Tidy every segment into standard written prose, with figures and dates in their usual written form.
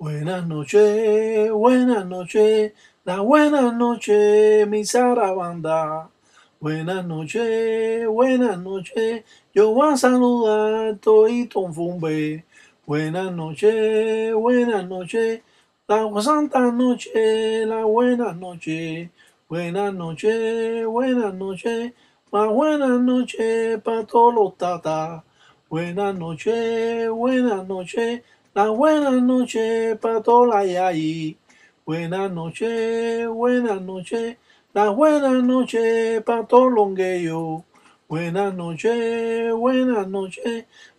Buenas noches, la buena noche, mi Zarabanda. Buenas noches, yo voy a saludar todito un fumbe. Buenas noches, la santa noche, la buena noche. Buenas noches, más buenas noches para todos los tatas. Buenas noches, la buena noche para todos la yayi. Buenas noches, la buena noche para todos los longueyo. Buenas noches,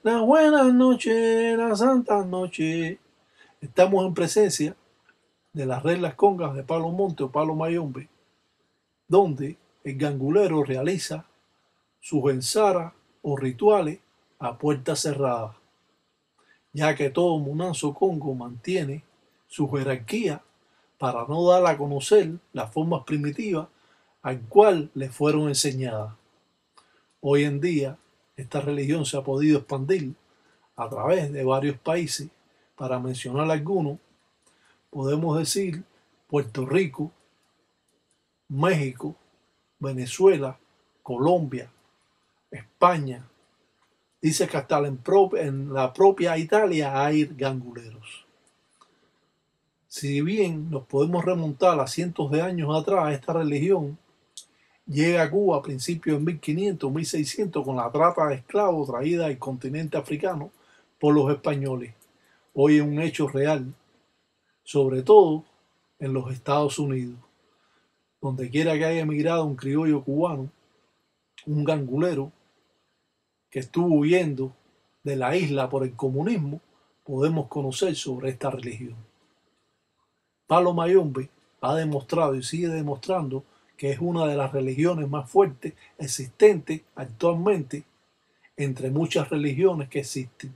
la buena noche, la santa noche. Estamos en presencia de las reglas congas de Palo Monte o Palo Mayombe, donde el gangulero realiza sus ensaras o rituales a puerta cerrada, ya que todo Munazo Congo mantiene su jerarquía para no dar a conocer las formas primitivas al cual le fueron enseñadas. Hoy en día, esta religión se ha podido expandir a través de varios países. Para mencionar algunos, podemos decir Puerto Rico, México, Venezuela, Colombia, España. Dice que hasta en la propia Italia hay ganguleros. Si bien nos podemos remontar a cientos de años atrás, esta religión llega a Cuba a principios de 1500, 1600 con la trata de esclavos traída del continente africano por los españoles. Hoy es un hecho real, sobre todo en los Estados Unidos. Donde quiera que haya emigrado un criollo cubano, un gangulero que estuvo huyendo de la isla por el comunismo, podemos conocer sobre esta religión. Palo Mayombe ha demostrado y sigue demostrando que es una de las religiones más fuertes existentes actualmente entre muchas religiones que existen.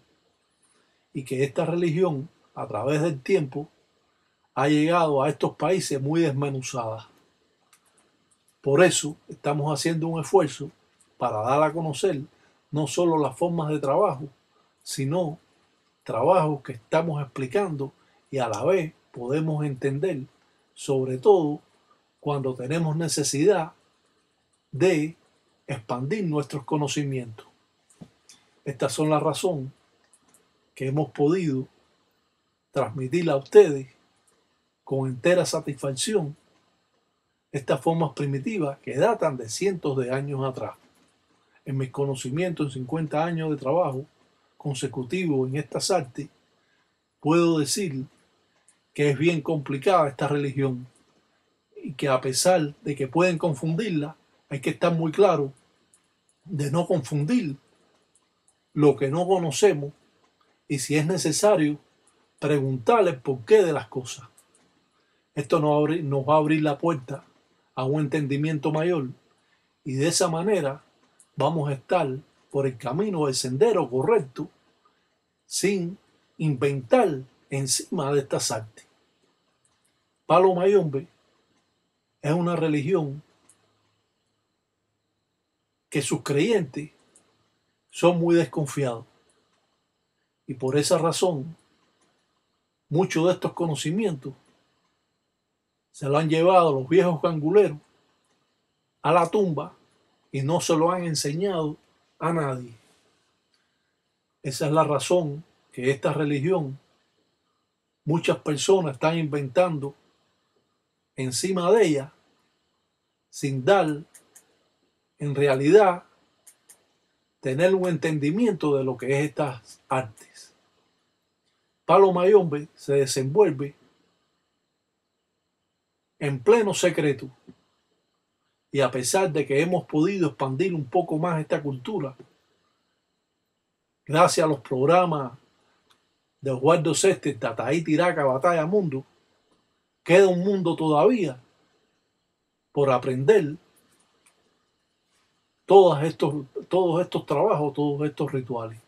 Y que esta religión, a través del tiempo, ha llegado a estos países muy desmenuzada. Por eso estamos haciendo un esfuerzo para dar a conocer no solo las formas de trabajo, sino trabajos que estamos explicando y a la vez podemos entender, sobre todo cuando tenemos necesidad de expandir nuestros conocimientos. Estas son las razones que hemos podido transmitir a ustedes con entera satisfacción estas formas primitivas que datan de cientos de años atrás. En mis conocimientos, en 50 años de trabajo consecutivo en estas artes, puedo decir que es bien complicada esta religión y que a pesar de que pueden confundirla, hay que estar muy claro de no confundir lo que no conocemos y, si es necesario, preguntarle el porqué de las cosas. Esto nos va a abrir la puerta a un entendimiento mayor y de esa manera vamos a estar por el camino del sendero correcto sin inventar encima de estas artes. Palo Mayombe es una religión que sus creyentes son muy desconfiados y por esa razón muchos de estos conocimientos se lo han llevado los viejos ganguleros a la tumba y no se lo han enseñado a nadie. Esa es la razón que esta religión, muchas personas están inventando encima de ella sin dar, en realidad, tener un entendimiento de lo que es estas artes. Palo Mayombe se desenvuelve en pleno secreto. Y a pesar de que hemos podido expandir un poco más esta cultura, gracias a los programas de Osvaldo Sesti, Tataíta Iraka, Batalla Mundo, queda un mundo todavía por aprender todos estos trabajos, todos estos rituales.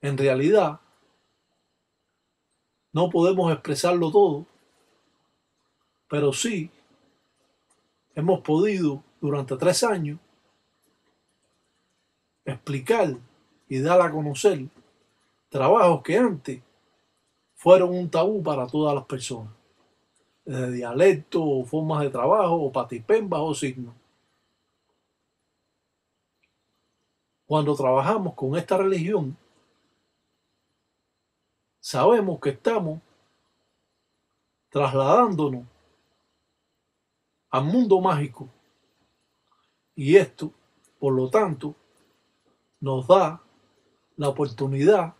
En realidad, no podemos expresarlo todo, pero sí hemos podido durante 3 años explicar y dar a conocer trabajos que antes fueron un tabú para todas las personas, desde dialecto, o formas de trabajo, o patipembas, o signos. Cuando trabajamos con esta religión, sabemos que estamos trasladándonos al mundo mágico. Y esto, por lo tanto, nos da la oportunidad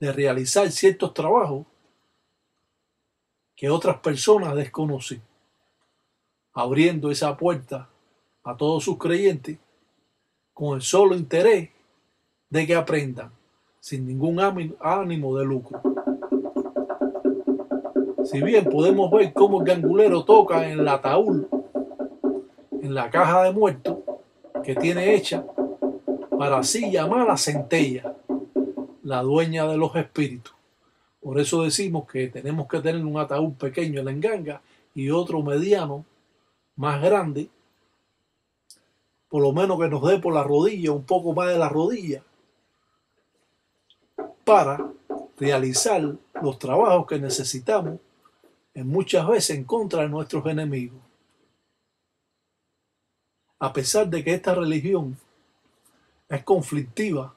de realizar ciertos trabajos que otras personas desconocen, abriendo esa puerta a todos sus creyentes con el solo interés de que aprendan, sin ningún ánimo de lucro. Si bien podemos ver cómo el gangulero toca en el ataúd, en la caja de muertos que tiene hecha, para así llamar a Centella, la dueña de los espíritus. Por eso decimos que tenemos que tener un ataúd pequeño en la enganga y otro mediano, más grande, por lo menos que nos dé por la rodilla, un poco más de la rodilla, para realizar los trabajos que necesitamos en muchas veces en contra de nuestros enemigos. A pesar de que esta religión es conflictiva,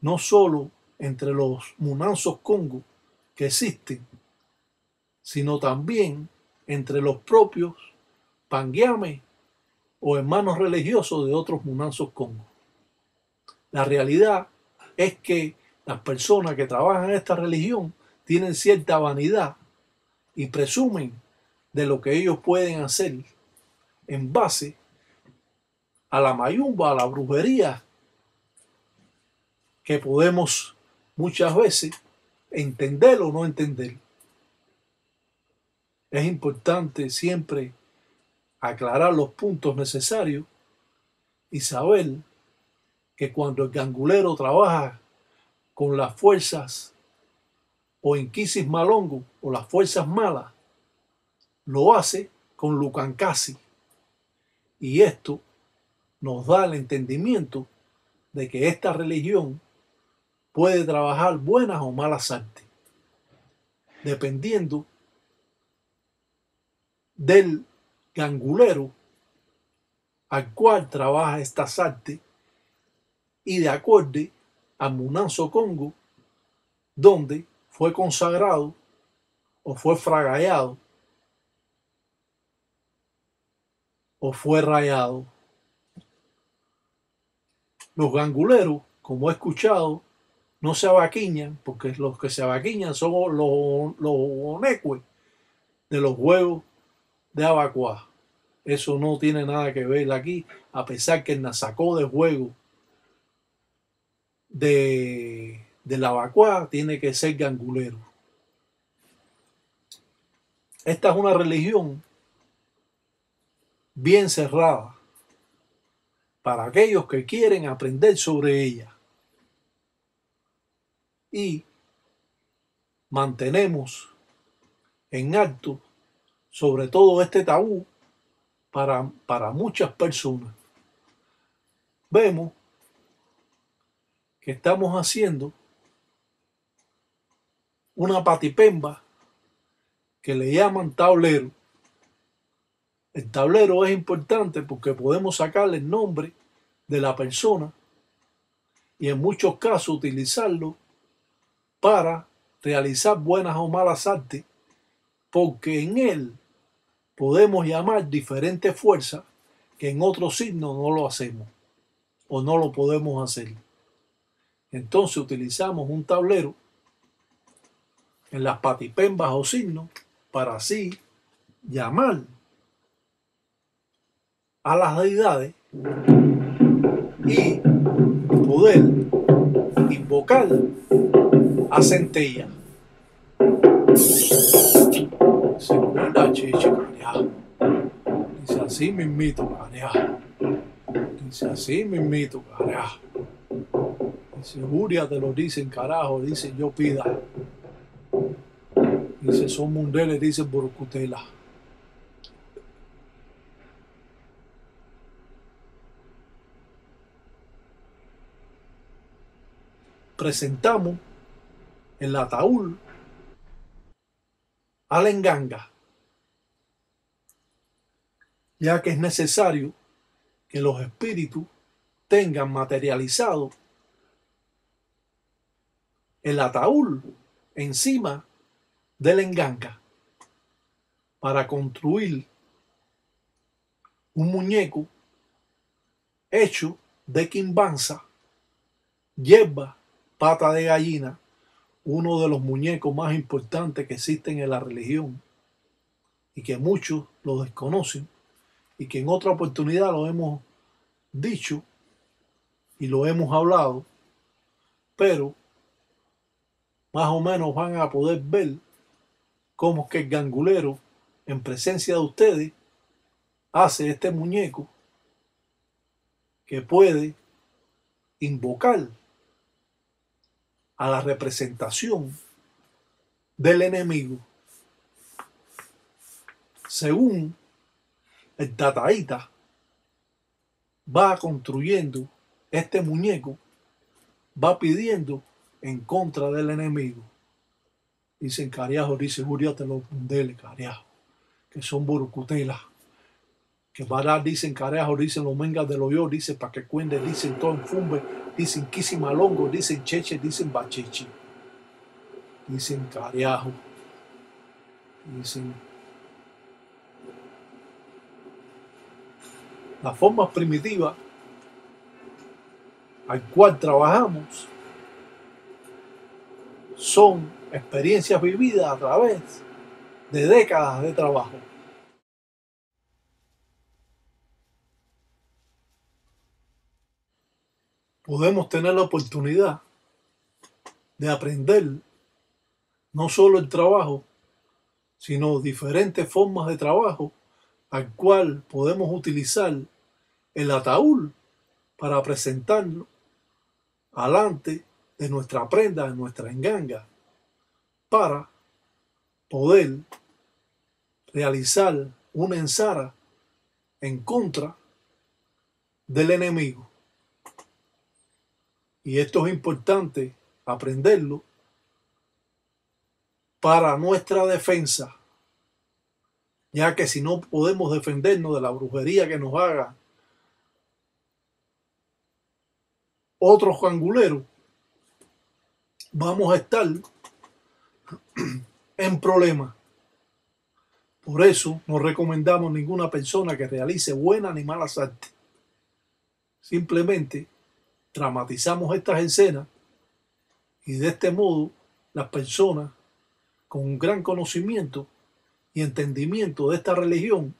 no solo entre los munazos Congo que existen, sino también entre los propios panguiames o hermanos religiosos de otros munazos Congo. La realidad es que las personas que trabajan en esta religión tienen cierta vanidad y presumen de lo que ellos pueden hacer en base a la mayumba, a la brujería, que podemos muchas veces entender o no entender. Es importante siempre aclarar los puntos necesarios y saber que cuando el gangulero trabaja con las fuerzas o inquisis malongo o las fuerzas malas, lo hace con Lucankasi. Y esto nos da el entendimiento de que esta religión puede trabajar buenas o malas artes, dependiendo del gangulero al cual trabaja estas artes y de acorde a Munazo Congo, donde fue consagrado o fue fragallado o fue rayado. Los ganguleros, como he escuchado, no se abaquiñan, porque los que se abaquiñan son los onecues de los huevos de Abacuá. Eso no tiene nada que ver aquí, a pesar que el nazacó de juego de la Abacuá tiene que ser gangulero. Esta es una religión bien cerrada para aquellos que quieren aprender sobre ella. Y mantenemos en alto sobre todo este tabú para muchas personas. Vemos que estamos haciendo una patipemba que le llaman tablero. El tablero es importante porque podemos sacarle el nombre de la persona y en muchos casos utilizarlo para realizar buenas o malas artes, porque en él podemos llamar diferentes fuerzas que en otros signos no lo hacemos o no lo podemos hacer. Entonces utilizamos un tablero en las patipembas o signos para así llamar a las deidades y poder invocar a Centella. Dice así mismito, careja. Dice así mismito, careja. Dice Juria te lo dicen, carajo. Dice yo pida. Dice son mundeles, dice burcutela. Presentamos el ataúd a la enganga, ya que es necesario que los espíritus tengan materializado el ataúd encima de la enganga para construir un muñeco hecho de quimbanza, hierba, pata de gallina, uno de los muñecos más importantes que existen en la religión y que muchos lo desconocen y que en otra oportunidad lo hemos dicho y lo hemos hablado, pero más o menos van a poder ver cómo es que el gangulero, en presencia de ustedes, hace este muñeco que puede invocar a la representación del enemigo. Según el Tataíta va construyendo este muñeco, va pidiendo en contra del enemigo. Dicen cariajo, dice Juriate los Mundele, cariajo, que son burucutelas. Que Bará dicen cariajo, dicen los mengas de los yo, dicen paquecuende, dicen todo enfumbe, dicen quisimalongo, dicen cheche, dicen bacheche. Dicen cariajo, dicen. Las formas primitivas al cual trabajamos son experiencias vividas a través de décadas de trabajo. Podemos tener la oportunidad de aprender no solo el trabajo, sino diferentes formas de trabajo al cual podemos utilizar el ataúd para presentarlo alante de nuestra prenda, de nuestra enganga, para poder realizar una ensara en contra del enemigo. Y esto es importante aprenderlo para nuestra defensa, ya que si no podemos defendernos de la brujería que nos haga otros canguleros, vamos a estar en problemas. Por eso no recomendamos a ninguna persona que realice buena ni mala arte. Simplemente dramatizamos estas escenas y de este modo las personas con un gran conocimiento y entendimiento de esta religión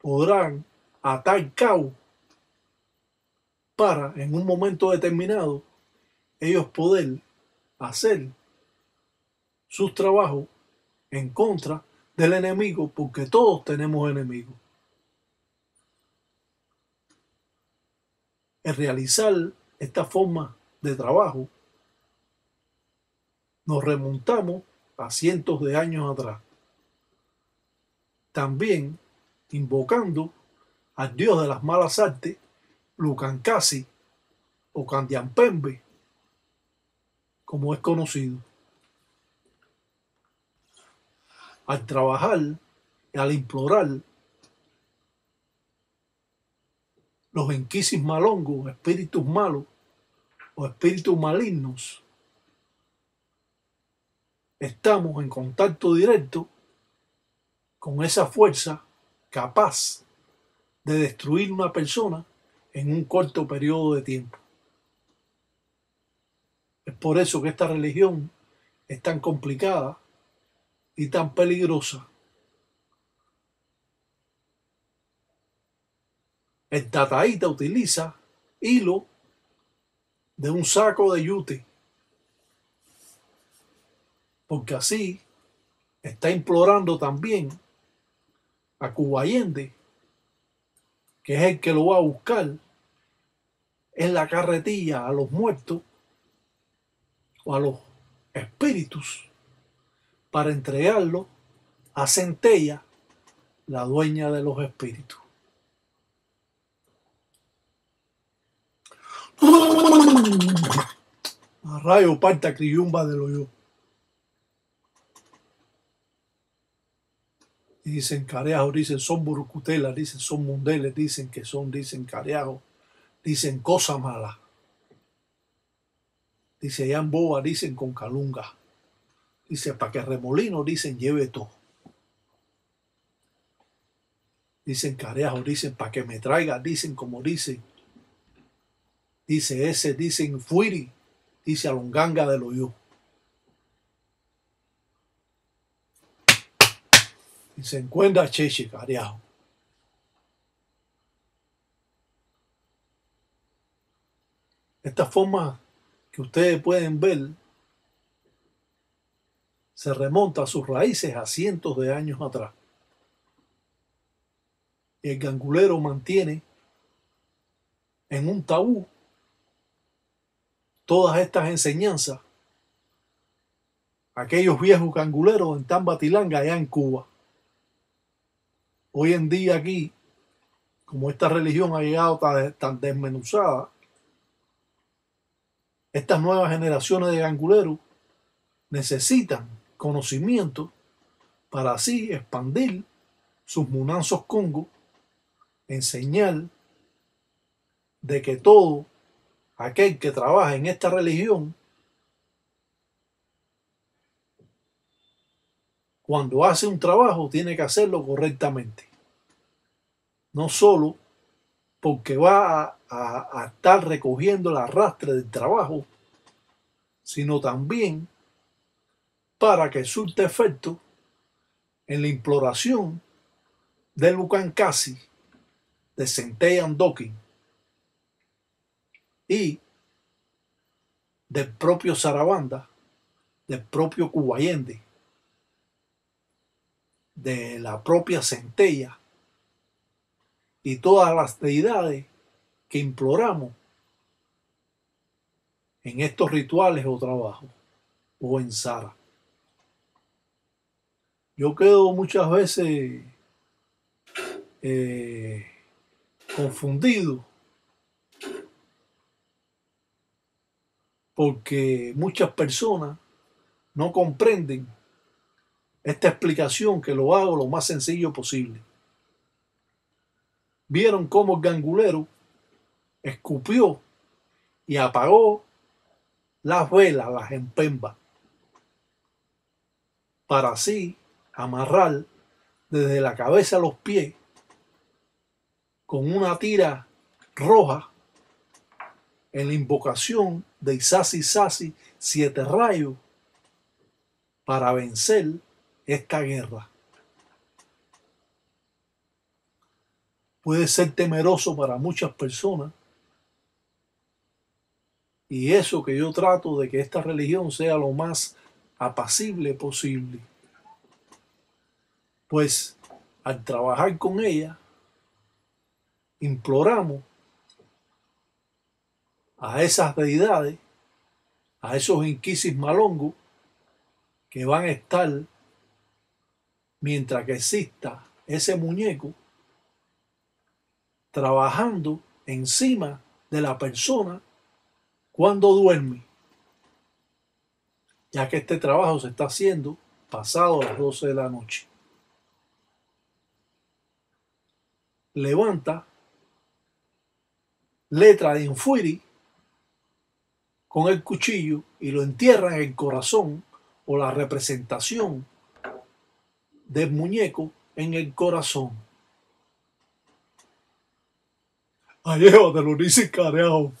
podrán atar cabo para en un momento determinado ellos poder hacer sus trabajos en contra del enemigo, porque todos tenemos enemigos. El realizar esta forma de trabajo nos remontamos a cientos de años atrás, también invocando al dios de las malas artes, Lucankasi o Kandiampembe, como es conocido. Al trabajar y al implorar los enquisis malongos, espíritus malos o espíritus malignos, estamos en contacto directo con esa fuerza capaz de destruir una persona en un corto periodo de tiempo. Es por eso que esta religión es tan complicada y tan peligrosa. El Tataíta utiliza hilo de un saco de yute, porque así está implorando también a Cubayende, que es el que lo va a buscar en la carretilla a los muertos o a los espíritus, para entregarlo a Centella, la dueña de los espíritus. A rayo parta criyumba de lo yo. y dicen careajo, dicen son burucutelas, dicen son mundeles, dicen que son, dicen careajo, dicen cosa mala. Dice Yamboa, dicen con calunga. Dice para que remolino, dicen lleve todo. Dicen careajo, dicen para que me traiga, dicen como dicen. Dice ese, dicen fuiri, dice alonganga de lo yo. Y se encuentra cheche, careajo. Esta forma que ustedes pueden ver se remonta a sus raíces a cientos de años atrás. Y el gangulero mantiene en un tabú todas estas enseñanzas. Aquellos viejos ganguleros en Tambatilanga, allá en Cuba. Hoy en día aquí, como esta religión ha llegado tan desmenuzada, estas nuevas generaciones de ganguleros necesitan conocimiento para así expandir sus munazos Congo en señal de que todo aquel que trabaja en esta religión, cuando hace un trabajo, tiene que hacerlo correctamente. No solo porque va a estar recogiendo el arrastre del trabajo, sino también para que surta efecto en la imploración de Lucankasi, de Centella y del propio Zarabanda, del propio Cubayende, de la propia Centella y todas las deidades que imploramos en estos rituales o trabajos o en Zara. Yo quedo muchas veces confundido porque muchas personas no comprenden esta explicación que lo hago lo más sencillo posible. Vieron cómo el gangulero escupió y apagó las velas, las empembas, para así amarrar desde la cabeza a los pies con una tira roja en la invocación de Isasi, Isasi, 7 rayos, para vencer esta guerra. Puede ser temeroso para muchas personas. Y eso que yo trato de que esta religión sea lo más apacible posible. Pues al trabajar con ella, imploramos a esas deidades, a esos inquisis malongos que van a estar mientras que exista ese muñeco trabajando encima de la persona cuando duerme, ya que este trabajo se está haciendo pasado las 12 de la noche. Levanta letra de enfuiri con el cuchillo y lo entierra en el corazón o la representación del muñeco en el corazón. Ay, llévatelo, dice careado.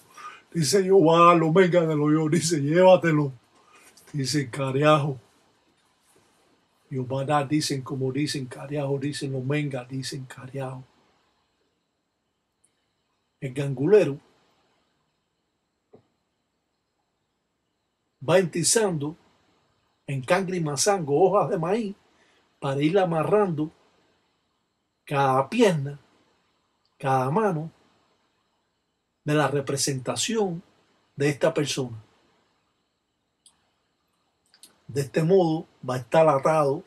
Dice yo, valo, venga de lo yo. Dice, llévatelo. Dice careajo. Yo, maná, dicen como dicen careajo. Dicen los mengas, dicen careajo. El gangulero va entizando en cangre y mazango hojas de maíz para ir amarrando cada pierna, cada mano de la representación de esta persona. De este modo va a estar atado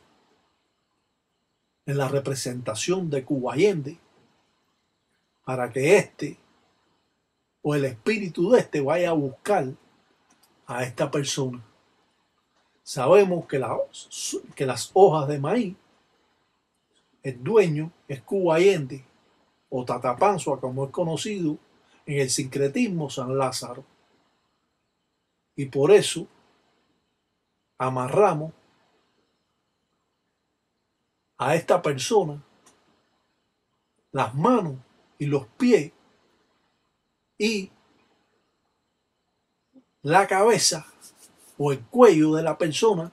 en la representación de Cubayende para que este o el espíritu de este vaya a buscar a esta persona. Sabemos que las hojas de maíz El dueño es Cubayende, o Tatapanzoa, como es conocido en el sincretismo San Lázaro. Y por eso amarramos a esta persona las manos y los pies y la cabeza o el cuello de la persona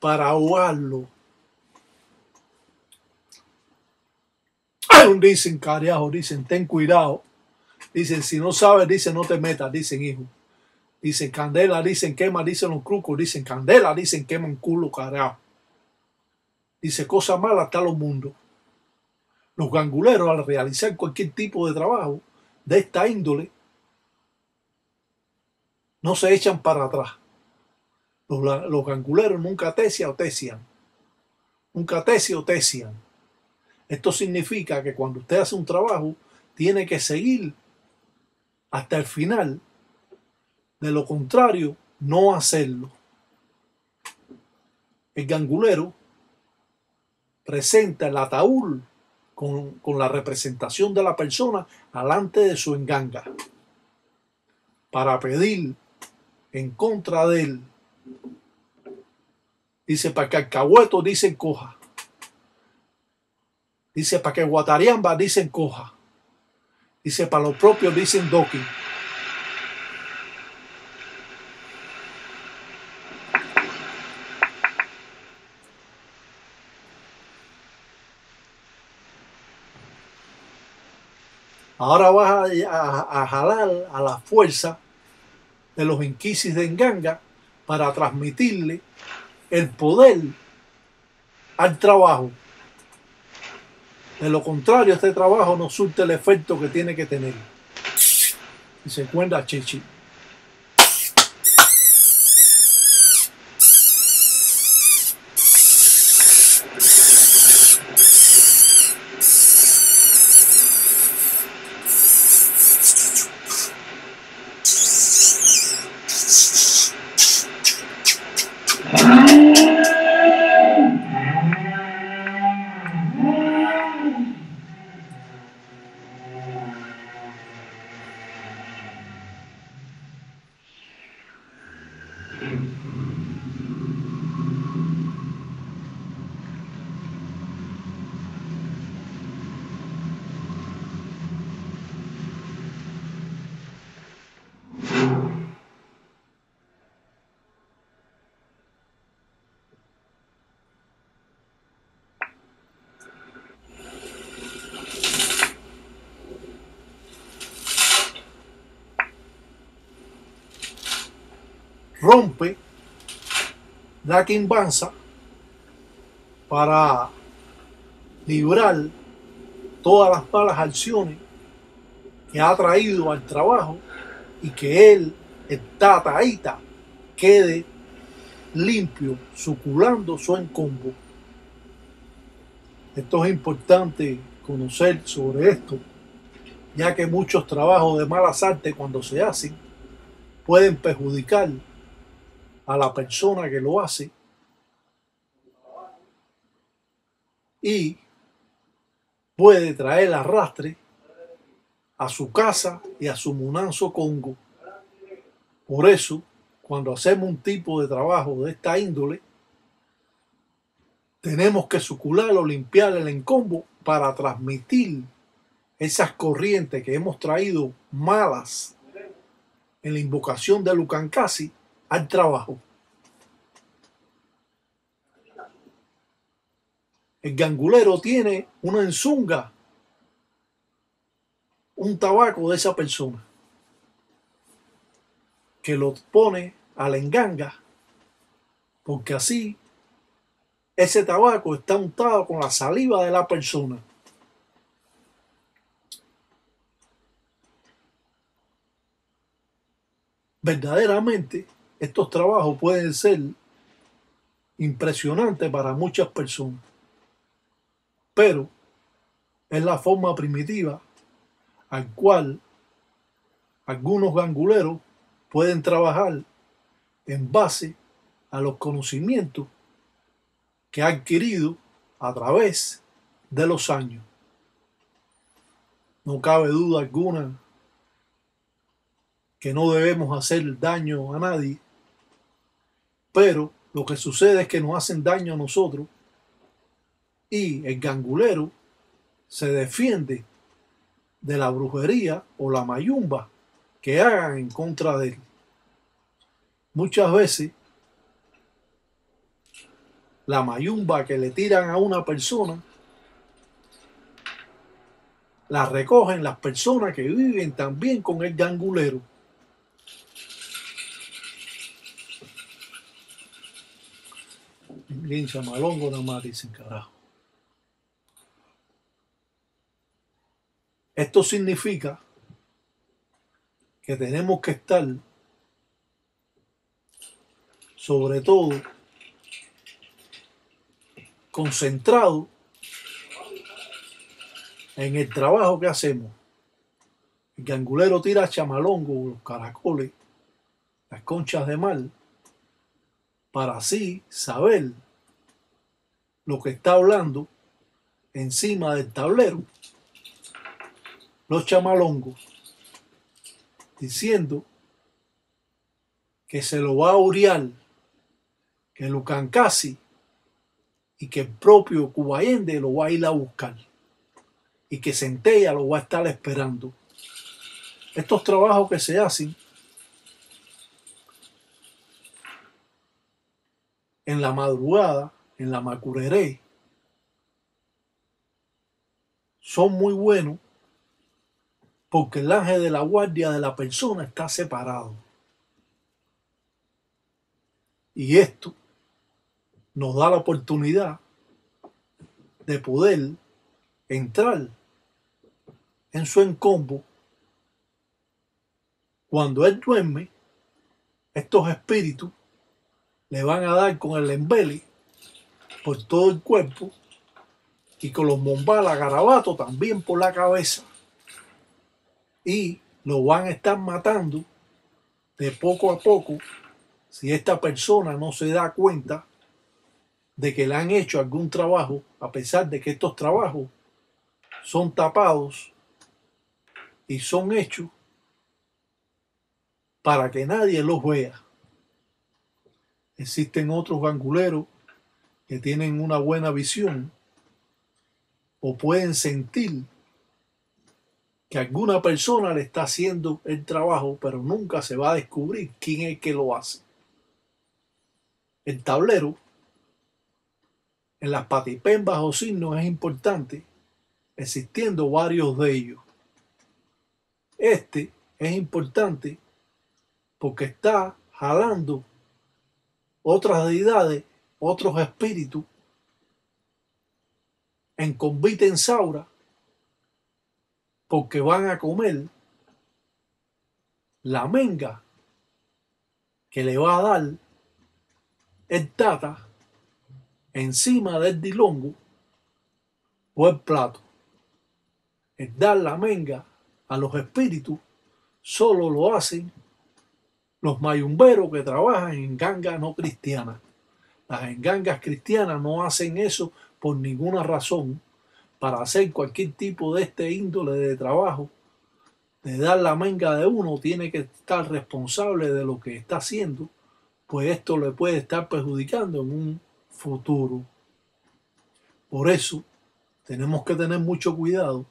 para ahogarlo. Dicen, carajo, dicen, ten cuidado. Dicen, si no sabes, dicen, no te metas, dicen, hijo. Dicen, candela, dicen, quema, dicen los crucos, dicen, candela, dicen, quema un culo, carajo. Dice, cosa mala está los mundos. Los ganguleros, al realizar cualquier tipo de trabajo de esta índole, no se echan para atrás. Los ganguleros nunca tesian o tesian. Nunca tesian o tesian. Esto significa que cuando usted hace un trabajo, tiene que seguir hasta el final. De lo contrario, no hacerlo. El gangulero presenta el ataúd con la representación de la persona alante de su enganga para pedir en contra de él. Dice, para que alcahueto dicen coja. Dice, para que guatariamba dicen coja. Dice, para los propios dicen doqui. Ahora vas a jalar a la fuerza de los inquisis de enganga para transmitirle el poder al trabajo. De lo contrario, este trabajo no surte el efecto que tiene que tener. Y se encuentra Chichi. Rompe la quimbanza para librar todas las malas acciones que ha traído al trabajo y que él, el Tataíta, quede limpio, suculando su encombo. Esto es importante conocer sobre esto, ya que muchos trabajos de malas artes cuando se hacen pueden perjudicar a la persona que lo hace y puede traer arrastre a su casa y a su Munazo Congo. Por eso, cuando hacemos un tipo de trabajo de esta índole, tenemos que sucular o limpiar el encombo para transmitir esas corrientes que hemos traído malas en la invocación de Lucankasi al trabajo. El gangulero tiene una enzunga, un tabaco de esa persona, que lo pone a la enganga, porque así ese tabaco está untado con la saliva de la persona. Verdaderamente, estos trabajos pueden ser impresionantes para muchas personas, pero es la forma primitiva al cual algunos ganguleros pueden trabajar en base a los conocimientos que ha adquirido a través de los años. No cabe duda alguna que no debemos hacer daño a nadie, pero lo que sucede es que nos hacen daño a nosotros y el gangulero se defiende de la brujería o la mayumba que hagan en contra de él. Muchas veces la mayumba que le tiran a una persona la recogen las personas que viven también con el gangulero. Lincha malongo nada más dicen, carajo. Esto significa que tenemos que estar, sobre todo, concentrados en el trabajo que hacemos. El gangulero tira chamalongo, los caracoles, las conchas de mar, para así saber lo que está hablando encima del tablero. Los chamalongos, diciendo que se lo va a aurear, que Lucankasi y que el propio Cubayende lo va a ir a buscar y que Centella lo va a estar esperando. Estos trabajos que se hacen en la madrugada, en la macureré, son muy buenos porque el ángel de la guardia de la persona está separado. Y esto nos da la oportunidad de poder entrar en su encombo. Cuando él duerme, estos espíritus le van a dar con el embele por todo el cuerpo y con los mombalas garabatos también por la cabeza. Y lo van a estar matando de poco a poco si esta persona no se da cuenta de que le han hecho algún trabajo, a pesar de que estos trabajos son tapados y son hechos para que nadie los vea. Existen otros ganguleros que tienen una buena visión o pueden sentir que alguna persona le está haciendo el trabajo, pero nunca se va a descubrir quién es el que lo hace. El tablero en las patipembas o signos es importante, existiendo varios de ellos. Este es importante porque está jalando otras deidades, otros espíritus en convite en Saura, porque van a comer la menga que le va a dar el tata encima del dilongo o el plato. El dar la menga a los espíritus solo lo hacen los mayumberos que trabajan en gangas no cristianas. Las gangas cristianas no hacen eso por ninguna razón, para hacer cualquier tipo de este índole de trabajo, de dar la menga de uno, tiene que estar responsable de lo que está haciendo, pues esto le puede estar perjudicando en un futuro. Por eso, tenemos que tener mucho cuidado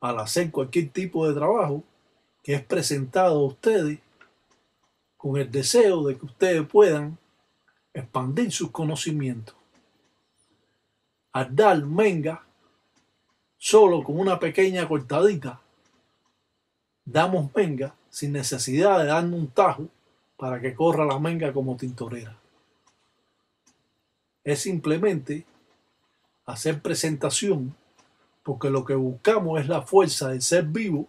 al hacer cualquier tipo de trabajo que es presentado a ustedes con el deseo de que ustedes puedan expandir sus conocimientos. Al dar menga, solo con una pequeña cortadita, damos menga sin necesidad de darle un tajo para que corra la menga como tintorera. Es simplemente hacer presentación, porque lo que buscamos es la fuerza del ser vivo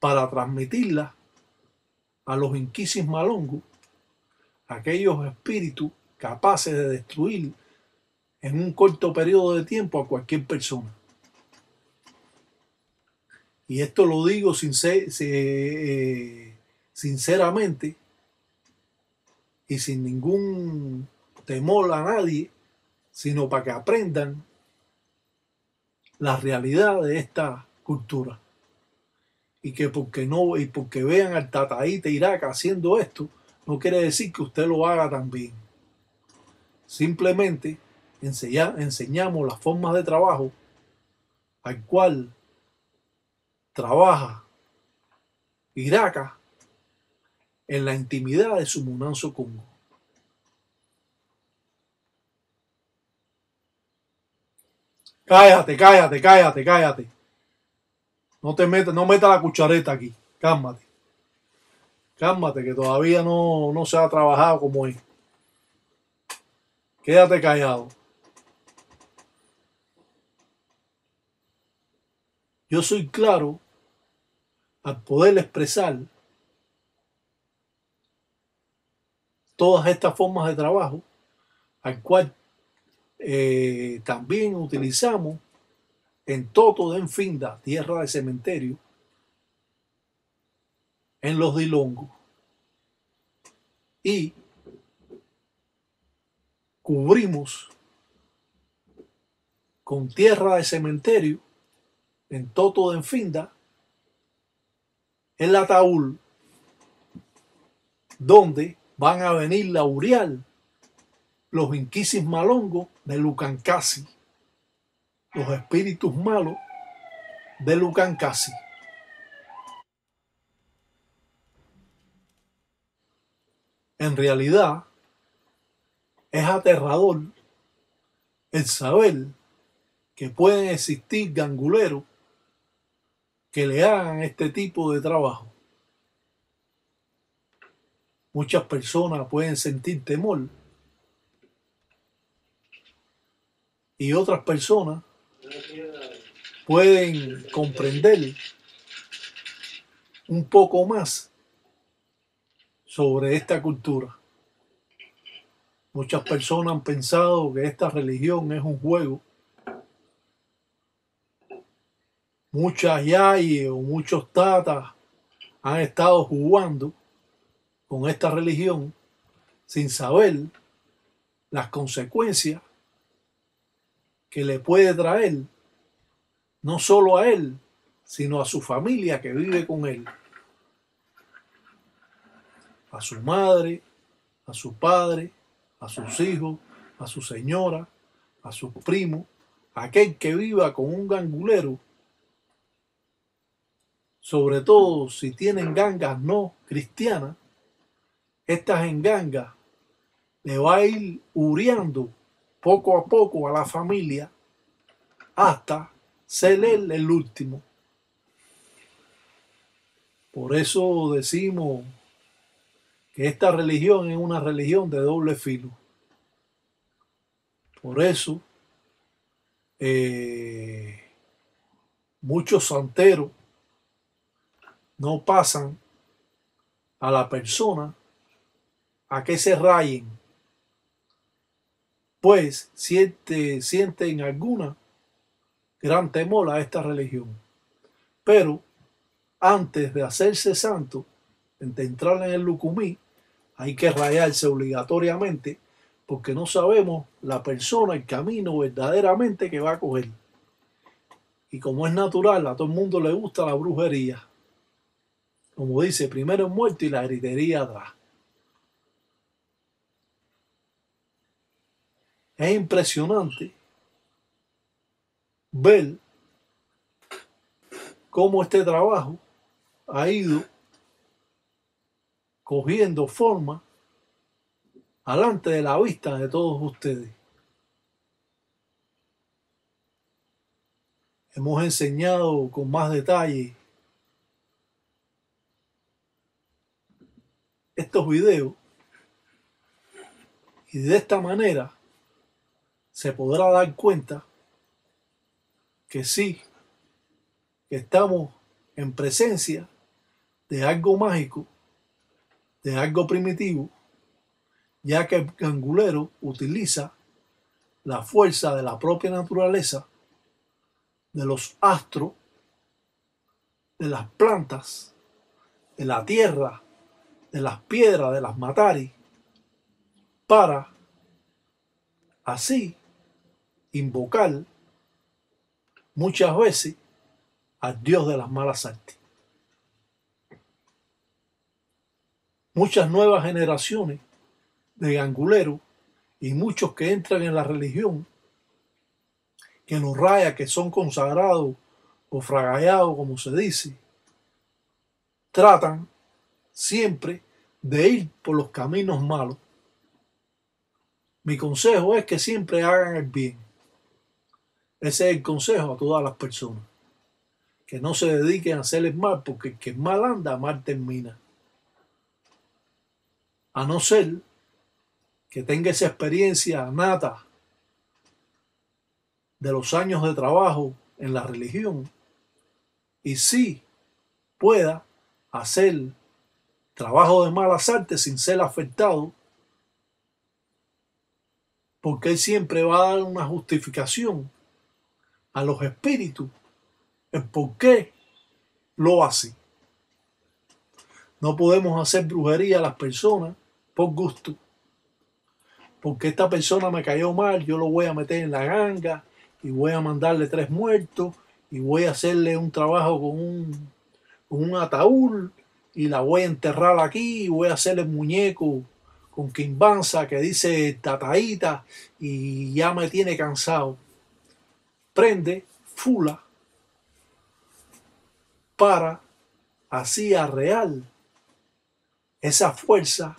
para transmitirla a los inquisis malongos, aquellos espíritus capaces de destruir en un corto periodo de tiempo a cualquier persona. Y esto lo digo sinceramente y sin ningún temor a nadie, sino para que aprendan la realidad de esta cultura. Y que porque no, y porque vean al Tataíta Iraka haciendo esto, no quiere decir que usted lo haga también. Simplemente enseñamos las formas de trabajo al cual trabaja Iraka en la intimidad de su Munazo Congo. Cállate, cállate, cállate, cállate. No te metas, no metas la cuchareta aquí. Cálmate. Cálmate, que todavía no se ha trabajado como es. Quédate callado. Yo soy claro al poder expresar todas estas formas de trabajo, al cual también utilizamos en Toto de Enfinda, tierra de cementerio, en los Dilongos, y cubrimos con tierra de cementerio en Toto de Enfinda el ataúd donde van a venir la Urial, los inquisis malongos de Lucankasi, los espíritus malos de Lucankasi. En realidad, es aterrador el saber que pueden existir ganguleros que le hagan este tipo de trabajo. Muchas personas pueden sentir temor y otras personas pueden comprender un poco más sobre esta cultura. Muchas personas han pensado que esta religión es un juego. Muchas yayes o muchos tatas han estado jugando con esta religión sin saber las consecuencias que le puede traer no solo a él, sino a su familia que vive con él, a su madre, a su padre, a sus hijos, a su señora, a sus primos. Aquel que viva con un gangulero, sobre todo si tienen gangas no cristianas, estas engangas le va a ir huriando poco a poco a la familia hasta ser él el último. Por eso decimos que esta religión es una religión de doble filo. Por eso muchos santeros no pasan a la persona a que se rayen, pues sienten alguna gran temor a esta religión. Pero antes de hacerse santo, de entrar en el lucumí, hay que rayarse obligatoriamente, porque no sabemos la persona, el camino verdaderamente que va a coger. Y como es natural, a todo el mundo le gusta la brujería. Como dice, primero el muerto y la gritería atrás. Es impresionante ver cómo este trabajo ha ido cogiendo forma delante de la vista de todos ustedes. Hemos enseñado con más detalle estos videos y de esta manera se podrá dar cuenta que sí, que estamos en presencia de algo mágico, de algo primitivo, ya que el gangulero utiliza la fuerza de la propia naturaleza, de los astros, de las plantas, de la tierra, de las piedras, de las mataris, para así invocar muchas veces al Dios de las malas artes. Muchas nuevas generaciones de ganguleros y muchos que entran en la religión, que los raya, que son consagrados o fragallados, como se dice, tratan siempre de ir por los caminos malos. Mi consejo es que siempre hagan el bien. Ese es el consejo a todas las personas. Que no se dediquen a hacer el mal, porque el que mal anda, mal termina. A no ser que tenga esa experiencia nata de los años de trabajo en la religión y sí pueda hacer trabajo de malas artes sin ser afectado, porque él siempre va a dar una justificación a los espíritus en por qué lo hace. No podemos hacer brujería a las personas por gusto. Porque esta persona me cayó mal, yo lo voy a meter en la ganga y voy a mandarle 3 muertos y voy a hacerle un trabajo con un ataúd y la voy a enterrar aquí y voy a hacerle muñeco con quimbanza que dice Tataíta y ya me tiene cansado. Prende fula para así arrear esa fuerza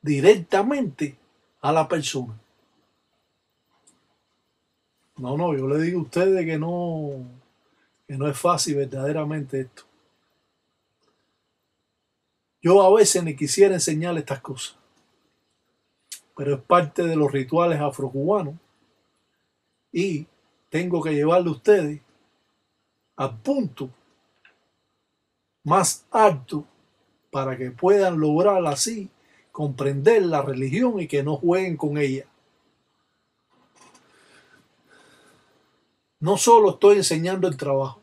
directamente a la persona. No, yo le digo a ustedes que no es fácil verdaderamente esto. Yo a veces ni quisiera enseñar estas cosas, pero es parte de los rituales afrocubanos y tengo que llevarle a ustedes al punto más alto para que puedan lograr así comprender la religión y que no jueguen con ella. No solo estoy enseñando el trabajo,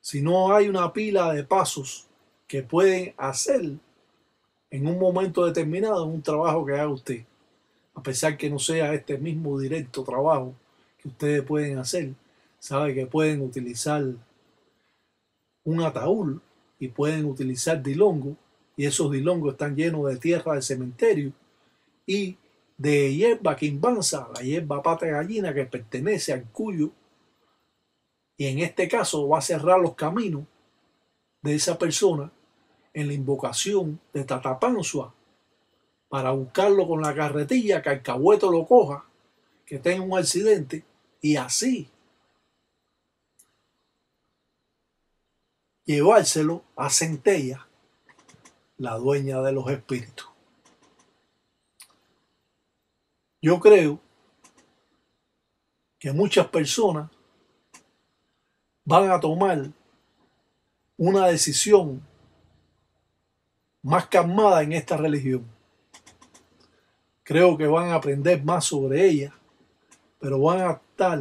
sino hay una pila de pasos que pueden hacer en un momento determinado en un trabajo que haga usted. A pesar que no sea este mismo directo trabajo que ustedes pueden hacer, sabe que pueden utilizar un ataúd y pueden utilizar dilongo, y esos dilongos están llenos de tierra de cementerio y de hierba quimbanza, la hierba pata de gallina que pertenece al cuyo, y en este caso va a cerrar los caminos de esa persona en la invocación de Tatapanzua para buscarlo con la carretilla, que el cahueto lo coja, que tenga un accidente y así llevárselo a Centella, la dueña de los espíritus. Yo creo que muchas personas van a tomar una decisión más calmada en esta religión. Creo que van a aprender más sobre ella, pero van a estar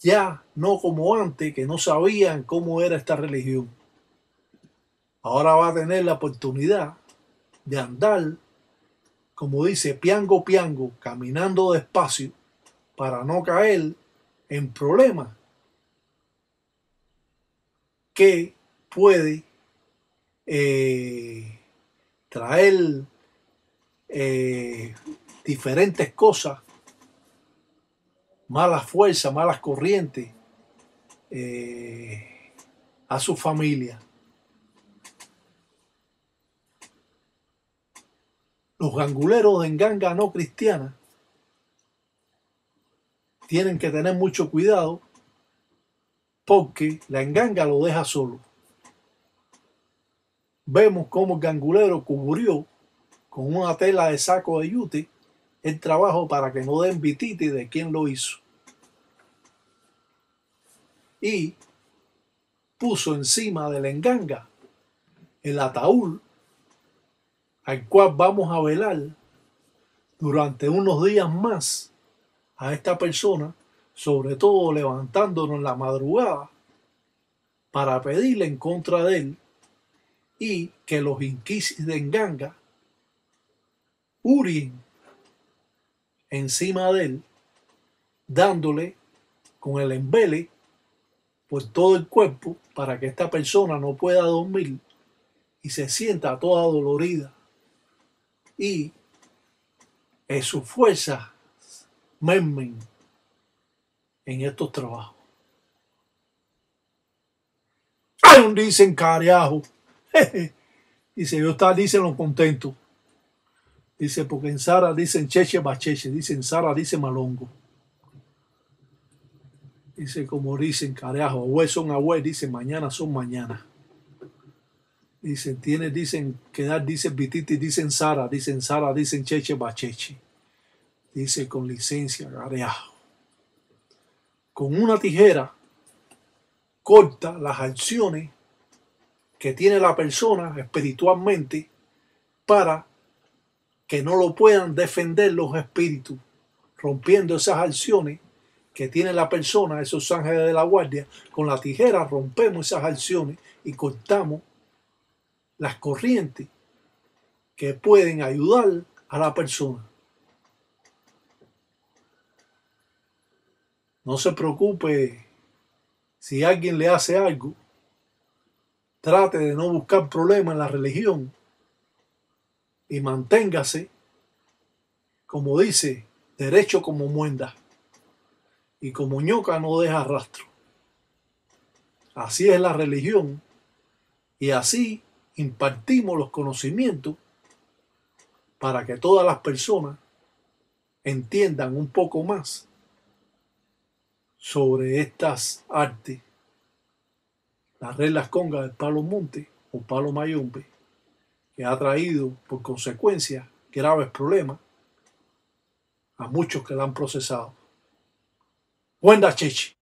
ya no como antes, que no sabían cómo era esta religión. Ahora va a tener la oportunidad de andar, como dice, piango piango, caminando despacio para no caer en problemas que puede traer diferentes cosas, malas fuerzas, malas corrientes a su familia. Los ganguleros de enganga no cristiana tienen que tener mucho cuidado porque la enganga lo deja solo. Vemos cómo el gangulero cubrió con una tela de saco de yute el trabajo para que no den vititi de quien lo hizo. Y puso encima de la enganga el ataúd al cual vamos a velar durante unos días más a esta persona, sobre todo levantándonos en la madrugada para pedirle en contra de él y que los inquisis de enganga urien encima de él, dándole con el embele por todo el cuerpo para que esta persona no pueda dormir y se sienta toda dolorida. Y en sus fuerzas mermen en estos trabajos. Hay un dicen carajo. Dice, yo está, dicen los contentos. Dice, porque en Sara dicen cheche bacheche, dicen Sara, dice malongo. Dice, como dicen, carajo, abuel son abuel, dice, mañana son mañana. Dice, tiene, dicen, quedar, dice, bititi, dicen Sara, dicen Sara, dicen cheche bacheche. Dice, con licencia, carajo. Con una tijera corta las acciones que tiene la persona espiritualmente para que no lo puedan defender los espíritus, rompiendo esas acciones que tiene la persona, esos ángeles de la guardia. Con la tijera rompemos esas acciones y cortamos las corrientes que pueden ayudar a la persona. No se preocupe si alguien le hace algo. Trate de no buscar problemas en la religión y manténgase, como dice, derecho como muenda. Y como ñoca no deja rastro. Así es la religión. Y así impartimos los conocimientos para que todas las personas entiendan un poco más sobre estas artes. Las reglas congas del Palo Monte o Palo Mayombe, que ha traído por consecuencia graves problemas a muchos que la han procesado. Buenas, chichi.